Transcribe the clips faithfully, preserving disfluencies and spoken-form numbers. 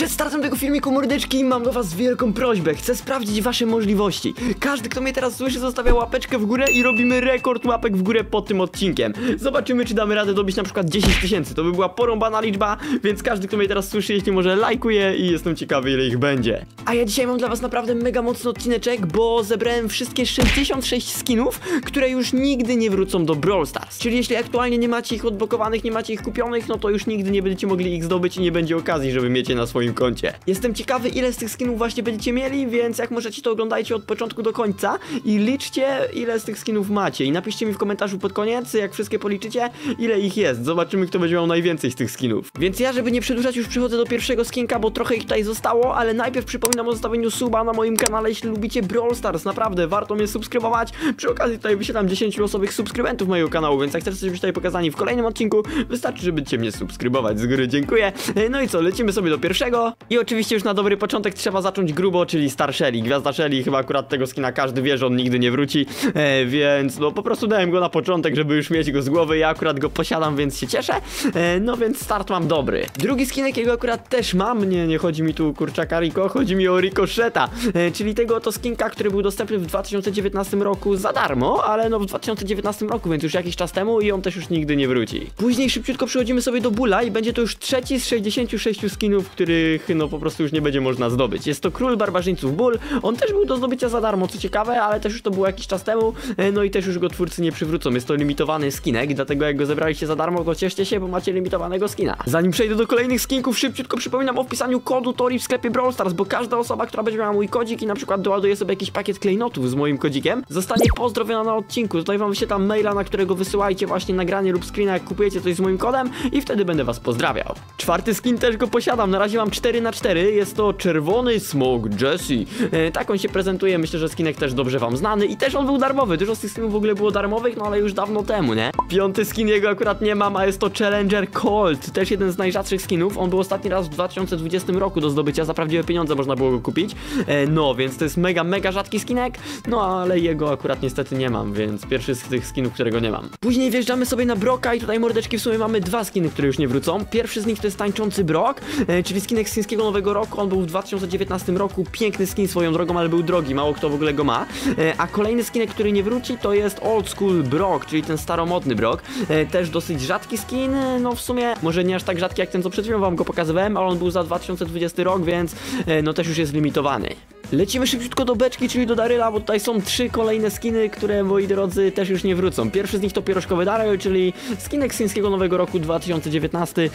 Przed startem tego filmiku, mordeczki, mam do was wielką prośbę. Chcę sprawdzić wasze możliwości. Każdy, kto mnie teraz słyszy, zostawia łapeczkę w górę i robimy rekord łapek w górę pod tym odcinkiem. Zobaczymy, czy damy radę dobić na przykład dziesięć tysięcy. To by była porąbana liczba, więc każdy, kto mnie teraz słyszy, jeśli może, lajkuje i jestem ciekawy, ile ich będzie. A ja dzisiaj mam dla was naprawdę mega mocny odcineczek, bo zebrałem wszystkie sześćdziesiąt sześć skinów, które już nigdy nie wrócą do Brawl Stars. Czyli jeśli aktualnie nie macie ich odblokowanych, nie macie ich kupionych, no to już nigdy nie będziecie mogli ich zdobyć i nie będzie okazji, żeby mieć je na swoim koncie. Jestem ciekawy, ile z tych skinów właśnie będziecie mieli, więc jak możecie, to oglądajcie od początku do końca i liczcie, ile z tych skinów macie. I napiszcie mi w komentarzu pod koniec, jak wszystkie policzycie, ile ich jest. Zobaczymy, kto będzie miał najwięcej z tych skinów. Więc ja, żeby nie przedłużać, już przychodzę do pierwszego skinka, bo trochę ich tutaj zostało, ale najpierw przypominam o zostawieniu suba na moim kanale, jeśli lubicie Brawl Stars. Naprawdę, warto mnie subskrybować. Przy okazji tutaj wyświetlam dziesięciu losowych subskrybentów mojego kanału, więc jak chcecie być tutaj pokazani w kolejnym odcinku, wystarczy, żeby cię mnie subskrybować. Z góry dziękuję. No i co, lecimy sobie do pierwszego. I oczywiście już na dobry początek trzeba zacząć grubo, czyli Star Shelly. Gwiazda Shelly, chyba akurat tego skina każdy wie, że on nigdy nie wróci, e, więc no po prostu dałem go na początek, żeby już mieć go z głowy. Ja akurat go posiadam, więc się cieszę. E, no więc start mam dobry. Drugi skinek, jego akurat też mam. Nie, nie chodzi mi tu kurczaka Rico, chodzi mi o Rico Sheta, e, czyli tego oto skinka, który był dostępny w dwa tysiące dziewiętnastym roku za darmo, ale no w dwa tysiące dziewiętnastym roku, więc już jakiś czas temu, i on też już nigdy nie wróci. Później szybciutko przechodzimy sobie do Bulla i będzie to już trzeci z sześćdziesięciu sześciu skinów, których no po prostu już nie będzie można zdobyć. Jest to Król Barbarzyńców Bull. On też był do zdobycia za darmo, co ciekawe, ale też już to było jakiś czas temu, no i też już go twórcy nie przywrócą. Jest to limitowany skinek, dlatego jak go zebraliście za darmo, to cieszcie się, bo macie limitowanego skina. Zanim przejdę do kolejnych skinków, szybciutko przypominam o wpisaniu kodu Tori w sklepie Brawl Stars, bo każda osoba, która będzie miała mój kodzik i na przykład doładuje sobie jakiś pakiet klejnotów z moim kodzikiem, zostanie pozdrowiona na odcinku. Tutaj wam wyświetlam maila, na którego wysyłajcie właśnie nagranie lub screena, jak kupujecie coś z moim kodem, i wtedy będę was pozdrawiał. Czwarty skin też go posiadam, na razie mam cztery na cztery. Jest to czerwony smog Jesse. E, tak on się prezentuje, myślę, że skinek też dobrze wam znany i też on był darmowy. Dużo z tych skinów w ogóle było darmowych, no ale już dawno temu, nie? Piąty skin, jego akurat nie mam, a jest to Challenger Colt. Też jeden z najrzadszych skinów. On był ostatni raz w dwa tysiące dwudziestym roku do zdobycia. Za prawdziwe pieniądze można było go kupić. E, no, więc to jest mega, mega rzadki skinek. No, ale jego akurat niestety nie mam, więc pierwszy z tych skinów, którego nie mam. Później wjeżdżamy sobie na Brocka i tutaj, mordeczki, w sumie mamy dwa skiny, które już nie wrócą. Pierwszy z nich to jest Tańczący Brock, e, czyli skinek z chińskiego Nowego Roku. On był w dwa tysiące dziewiętnastym roku. Piękny skin swoją drogą, ale był drogi. Mało kto w ogóle go ma. E, a kolejny skinek, który nie wróci, to jest Old School Brock, czyli ten staromodny Brock. E, też dosyć rzadki skin. No w sumie może nie aż tak rzadki jak ten, co przed chwilą wam go pokazywałem, ale on był za dwa tysiące dwudziesty rok, więc e, no też już jest limitowany. Lecimy szybciutko do beczki, czyli do Daryla, bo tutaj są trzy kolejne skiny, które, moi drodzy, też już nie wrócą. Pierwszy z nich to Pierożkowy Daryl, czyli skinek z chińskiego Nowego Roku dwa tysiące dziewiętnastego.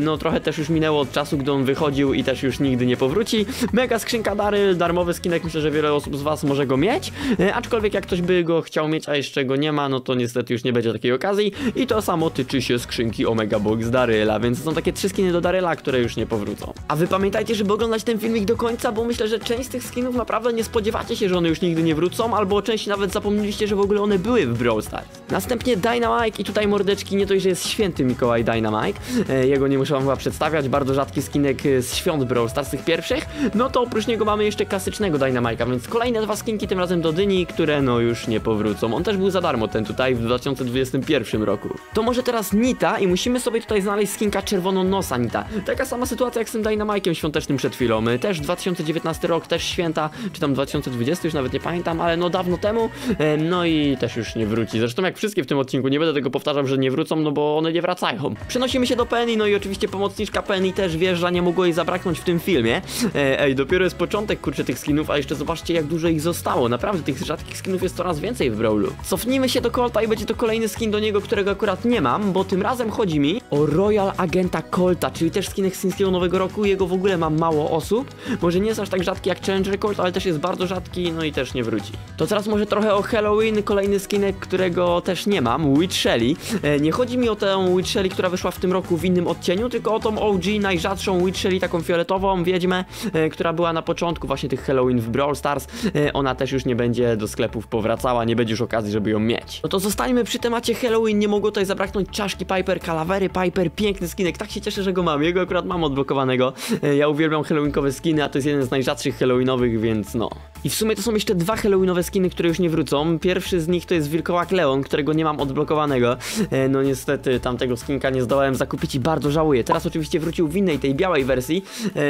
No trochę też już minęło od czasu, gdy on wychodził, i też już nigdy nie powróci. Mega skrzynka Daryl, darmowy skinek, myślę, że wiele osób z was może go mieć, aczkolwiek jak ktoś by go chciał mieć, a jeszcze go nie ma, no to niestety już nie będzie takiej okazji. I to samo tyczy się skrzynki Omega Box Daryla, więc są takie trzy skiny do Daryla, które już nie powrócą. A wy pamiętajcie, żeby oglądać ten filmik do końca, bo myślę, że część z tych skinów naprawdę nie spodziewacie się, że one już nigdy nie wrócą, albo częściej nawet zapomnieliście, że w ogóle one były w Brawl Stars. Następnie Dynamike i tutaj, mordeczki, nie to, że jest święty Mikołaj Dynamike, e, jego nie muszę wam chyba przedstawiać, bardzo rzadki skinek z świąt Brawl Stars, tych pierwszych. No to oprócz niego mamy jeszcze klasycznego Dynamike'a, więc kolejne dwa skinki, tym razem do Dyni, które no już nie powrócą. On też był za darmo, ten tutaj, w dwa tysiące dwudziestym pierwszym roku. To może teraz Nita i musimy sobie tutaj znaleźć skinka czerwononosa Nita. Taka sama sytuacja jak z tym Dynamike'iem świątecznym przed chwilą, też dwa tysiące dziewiętnasty rok, też święta, czy tam dwa tysiące dwudziesty, już nawet nie pamiętam, ale no dawno temu, e, no i też już nie wróci. Zresztą jak wszystkie w tym odcinku, nie będę tego powtarzał, że nie wrócą, no bo one nie wracają. Przenosimy się do Penny, no i oczywiście pomocniczka Penny też wjeżdża, nie mogło jej zabraknąć w tym filmie. E, ej, dopiero jest początek, kurczę, tych skinów, a jeszcze zobaczcie, jak dużo ich zostało. Naprawdę, tych rzadkich skinów jest coraz więcej w Brawlu. Cofnijmy się do Colta i będzie to kolejny skin do niego, którego akurat nie mam, bo tym razem chodzi mi o Royal Agenta Colta, czyli też skinek z chińskiego Nowego Roku. Jego w ogóle ma mało osób, może nie jest aż tak rzadki jak Challenger Colt, ale też jest bardzo rzadki, no i też nie wróci. To teraz może trochę o Halloween, kolejny skinek, którego też nie mam, Witch Shelley. E, nie chodzi mi o tę Witch Shelley, która wyszła w tym roku w innym odcieniu, tylko o tą O G, najrzadszą Witch Shelley, taką fioletową wiedźmę, e, która była na początku właśnie tych Halloween w Brawl Stars. E, ona też już nie będzie do sklepów powracała, nie będzie już okazji, żeby ją mieć. No to zostańmy przy temacie Halloween, nie mogło tutaj zabraknąć czaszki Piper, Kalawery Piper, piękny skinek, tak się cieszę, że go mam, jego akurat mam odblokowanego. Ja uwielbiam halloweenkowe skiny, a to jest jeden z najrzadszych halloweenowych, więc no. I w sumie to są jeszcze dwa halloweenowe skiny, które już nie wrócą. Pierwszy z nich to jest Wilkołak Leon, którego nie mam odblokowanego. No niestety tamtego skinka nie zdołałem zakupić i bardzo żałuję. Teraz oczywiście wrócił w innej, tej białej wersji,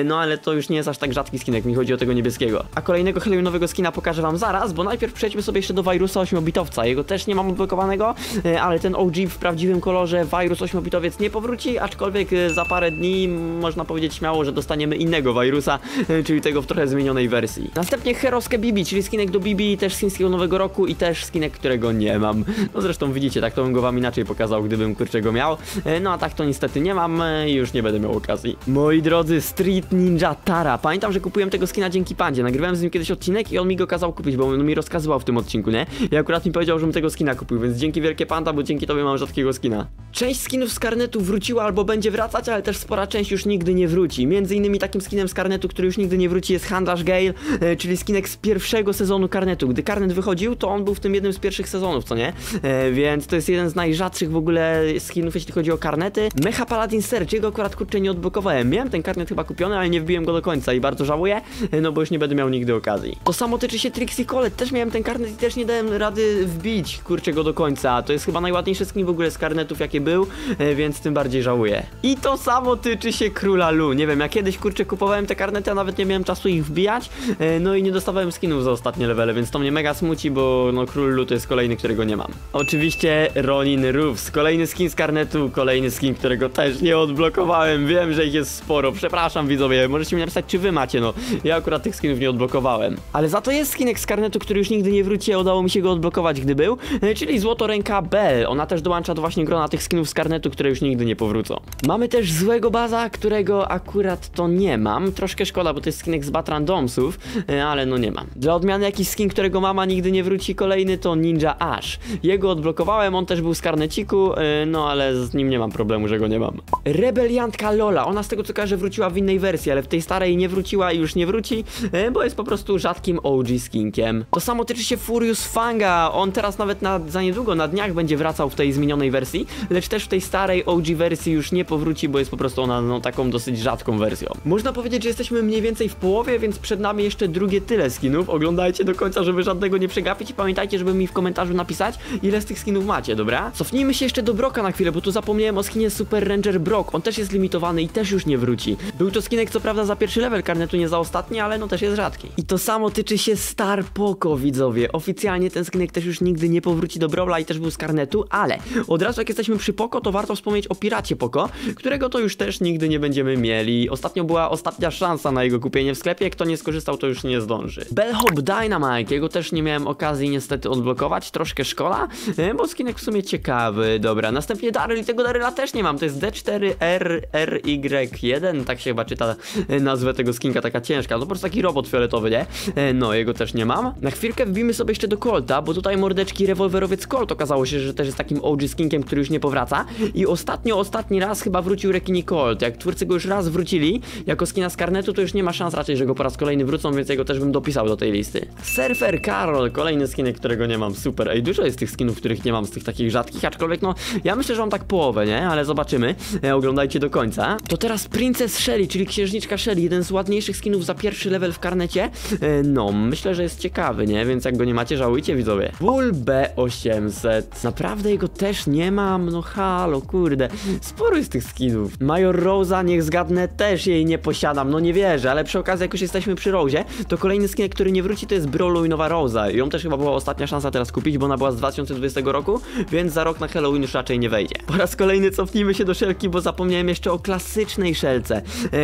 no ale to już nie jest aż tak rzadki skinek, mi chodzi o tego niebieskiego. A kolejnego halloweenowego skina pokażę wam zaraz, bo najpierw przejdźmy sobie jeszcze do wirusa ośmiobitowca. Jego też nie mam odblokowanego, ale ten O G w prawdziwym kolorze wirus ośmiobitowiec nie powróci, aczkolwiek za parę dni można powiedzieć śmiało, że dostaniemy innego wirusa, czyli tego w trochę zmienionej wersji. Następnie heroskę Bibi, czyli skinek do Bibi, też skin z tego nowego roku i też skinek, którego nie mam. No zresztą widzicie, tak to bym go wam inaczej pokazał, gdybym kurczę go miał. No a tak to niestety nie mam i już nie będę miał okazji. Moi drodzy, Street Ninja Tara. Pamiętam, że kupiłem tego skina dzięki Pandzie. Nagrywałem z nim kiedyś odcinek i on mi go kazał kupić, bo on mi rozkazywał w tym odcinku, nie? I akurat mi powiedział, żebym tego skina kupił, więc dzięki wielkie Panda, bo dzięki tobie mam rzadkiego skina. Część skinów z karnetu wróciła albo będzie wracać, ale też spora część już nigdy nie wróci. Między innymi takim skinem z karnetu, który już nigdy nie wróci, jest Handlarz Gale, e, czyli skinek z pierwszego sezonu karnetu. Gdy karnet wychodził, to on był w tym jednym z pierwszych sezonów, co nie? E, więc to jest jeden z najrzadszych w ogóle skinów, jeśli chodzi o karnety. Mecha Paladin Serge, jego akurat kurczę nie odblokowałem. Miałem ten karnet chyba kupiony, ale nie wbiłem go do końca i bardzo żałuję, no bo już nie będę miał nigdy okazji. To samo tyczy się Trixie Colette. Też miałem ten karnet i też nie dałem rady wbić kurczę go do końca. To jest chyba najładniejszy skin w ogóle z karnetów, jakie był, więc tym bardziej żałuję. I to samo tyczy się Króla Lu. Nie wiem, ja kiedyś kurczę kupowałem te karnety, a nawet nie miałem czasu ich wbijać, no i nie dostawałem skinów za ostatnie levele, więc to mnie mega smuci, bo no Król Lu to jest kolejny, którego nie mam. Oczywiście Ronin Ruffs, kolejny skin z karnetu, kolejny skin, którego też nie odblokowałem. Wiem, że ich jest sporo, przepraszam widzowie, możecie mi napisać, czy wy macie, no. Ja akurat tych skinów nie odblokowałem. Ale za to jest skinek z karnetu, który już nigdy nie wróci, a udało mi się go odblokować, gdy był, czyli Złotoręka Bell. Ona też dołącza do właśnie grona tych skinów z karnetu, które już nigdy nie powrócą. Mamy też Złego Baza, którego akurat to nie mam. Troszkę szkoda, bo to jest skinek z Batrandomsów, ale no nie mam. Dla odmiany jakiś skin, którego mama nigdy nie wróci, kolejny to Ninja Ash. Jego odblokowałem, on też był z karneciku, no ale z nim nie mam problemu, że go nie mam. Rebeliantka Lola. Ona z tego co kojarzę wróciła w innej wersji, ale w tej starej nie wróciła i już nie wróci, bo jest po prostu rzadkim O G skinkiem. To samo tyczy się Furious Fanga. On teraz nawet na, za niedługo, na dniach będzie wracał w tej zmienionej wersji, lecz też w tej starej O G wersji już nie powróci, bo jest po prostu ona no, taką dosyć rzadką wersją. Można powiedzieć, że jesteśmy mniej więcej w połowie, więc przed nami jeszcze drugie tyle skinów. Oglądajcie do końca, żeby żadnego nie przegapić i pamiętajcie, żeby mi w komentarzu napisać, ile z tych skinów macie, dobra? Cofnijmy się jeszcze do Brocka na chwilę, bo tu zapomniałem o skinie Super Ranger Brock. On też jest limitowany i też już nie wróci. Był to skinek co prawda za pierwszy level karnetu, nie za ostatni, ale no też jest rzadki. I to samo tyczy się Star Poco, widzowie. Oficjalnie ten skinek też już nigdy nie powróci do Brawla i też był z karnetu, ale od razu jak jesteśmy przy Poco, to warto wspomnieć o Piracie Poco, którego to już też nigdy nie będziemy mieli. Ostatnio była ostatnia szansa na jego kupienie w sklepie, kto nie skorzystał, to już nie zdąży. Bellhop Dynamike, jego też nie miałem okazji niestety odblokować, troszkę szkoda, bo skinek w sumie ciekawy, dobra. Następnie Daryl, tego Daryla też nie mam, to jest D cztery R R Y jeden, tak się chyba czyta nazwę tego skinka, taka ciężka, to po prostu taki robot fioletowy, nie? No, jego też nie mam. Na chwilkę wbijmy sobie jeszcze do Colta, bo tutaj mordeczki rewolwerowiec Colt okazało się, że też jest takim O G skinkiem, który już nie powraca. I ostatnio, ostatni raz chyba wrócił Rekini Colt. Jak twórcy go już raz wrócili jako skina z karnetu, to już nie ma szans raczej, że go po raz kolejny wrócą, więc jego też bym dopisał do tej listy. Surfer Karol, kolejny skinek, którego nie mam, super. Ej, dużo jest tych skinów, których nie mam, z tych takich rzadkich, aczkolwiek no, ja myślę, że mam tak połowę, nie? Ale zobaczymy, e, oglądajcie do końca. To teraz Princess Shelly, czyli Księżniczka Shelly, jeden z ładniejszych skinów za pierwszy level w karnecie. E, no, myślę, że jest ciekawy, nie? Więc jak go nie macie, żałujcie widzowie. Bull B osiemset, naprawdę jego też nie mam, no halo, kurde. Sporo jest tych skinów. Major Rosa, niech zgadnę, też jej nie posiadam, no nie wierzę, ale przy okazji jak już jesteśmy przy Rosie, to kolejny skinek, który nie wróci, to jest Brawlu i Nowa Rosa. Ją też chyba była ostatnia szansa teraz kupić, bo ona była z dwa tysiące dwudziestego roku, więc za rok na Halloween już raczej nie wejdzie. Po raz kolejny cofnijmy się do Shelki, bo zapomniałem jeszcze o klasycznej Shelce.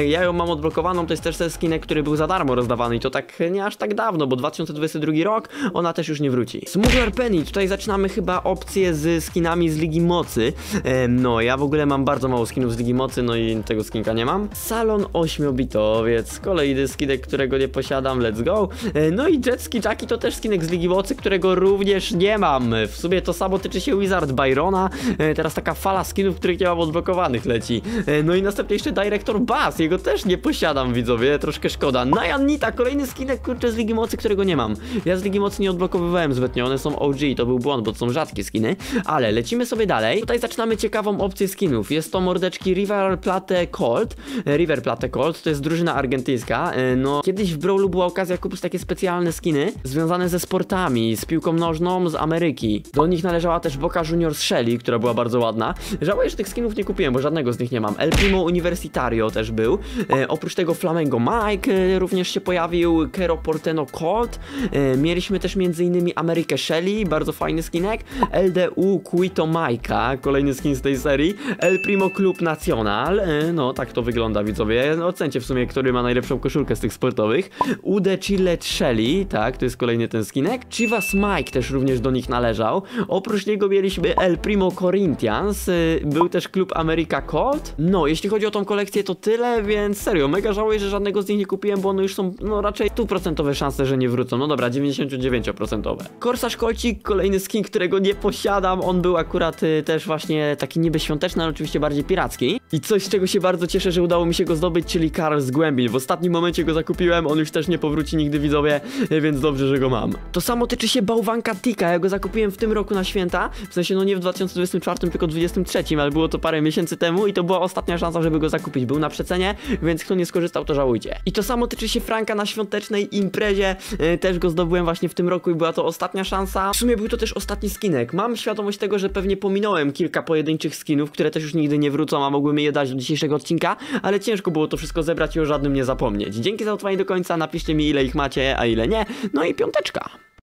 Ja ją mam odblokowaną, to jest też ten skinek, który był za darmo rozdawany i to tak nie aż tak dawno, bo dwa tysiące dwudziesty drugi rok, ona też już nie wróci. Smuggler Penny, tutaj zaczynamy chyba opcję z skinami z Ligi Mocy. No, ja w ogóle mam bardzo mało skinów z Ligi Mocy, no i tego skinka nie mam. Salon ośmiobitowiec, kolejny skinek, którego nie posiadam, let's go. No i Jetski Jacki to też skinek z Ligi Mocy, którego również nie mam. W sumie to samo tyczy się Wizard Byrona, teraz taka fala skinów, których nie mam odblokowanych leci. No i następnie jeszcze Director Bass, jego też nie posiadam widzowie, troszkę szkoda. Najan Nita, kolejny skinek kurczę z Ligi Mocy, którego nie mam. Ja z Ligi Mocy nie odblokowywałem zbytnio, one są O G, to był błąd, bo to są rzadkie skiny, ale lecimy sobie dalej. Tutaj zaczynamy ciekawą opcję skinów. Jest to mordeczki River Plate Colt. River Plate Colt to jest drużyna argentyńska. No, kiedyś w Brawlu była okazja kupić takie specjalne skiny związane ze sportami, z piłką nożną z Ameryki. Do nich należała też Boca Juniors Shelly, która była bardzo ładna. Żałuję, że tych skinów nie kupiłem, bo żadnego z nich nie mam. El Primo Universitario też był. E, oprócz tego Flamengo Mike e, również się pojawił. Kero Porteno Colt. E, mieliśmy też między innymi Amerykę Shelly, bardzo fajny skinek. L D U Quito Majka, kolejny skin z tej serii. El Primo Club Nacional. E, no, tak to wygląda, widzowie. Ocencie w sumie, który ma najlepszą koszulkę z tych sportowych. Ude Chillet Shelly, tak, to jest kolejny ten skinek. Chivas Mike też również do nich należał. Oprócz niego mieliśmy El Primo Corinthians. E, był też Klub America Colt. No, jeśli chodzi o tą kolekcję, to tyle, więc serio, mega żałuję, że żadnego z nich nie kupiłem, bo one już są, no, raczej stuprocentowe szanse, że nie wrócą. No dobra, dziewięćdziesiąt dziewięć procent. Korsarz Kolcik, kolejny skin, którego nie posiadam. On był akurat y, też właśnie taki niby świąteczny, ale oczywiście bardziej piracki. I coś, z czego się bardzo cieszę, że udało mi się go zdobyć, czyli Karl z Głębin. W ostatnim momencie go zakupiłem, on już też nie powróci nigdy, widzowie, więc dobrze, że go mam. To samo tyczy się bałwanka Tika. Ja go zakupiłem w tym roku na święta. W sensie, no nie w dwa tysiące dwudziestym czwartym, tylko w dwa tysiące dwudziestym trzecim, ale było to parę miesięcy temu i to była ostatnia szansa, żeby go zakupić. Był na przecenie, więc kto nie skorzystał, to żałujcie. I to samo tyczy się Franka na świątecznej imprezie. Y, też go zdobyłem właśnie w tym roku i była to ostatnia szansa. W sumie był to też ostatni skinek. Mam świadomość tego, że pewnie pominąłem kilka pojedynczych skinów, które też już nigdy nie wrócą, a mogły mi je dać do dzisiejszego odcinka, ale ciężko było to wszystko zebrać i o żadnym nie zapomnieć. Dzięki za utrwanie do końca, napiszcie mi, ile ich macie, a ile nie. No i piąteczka.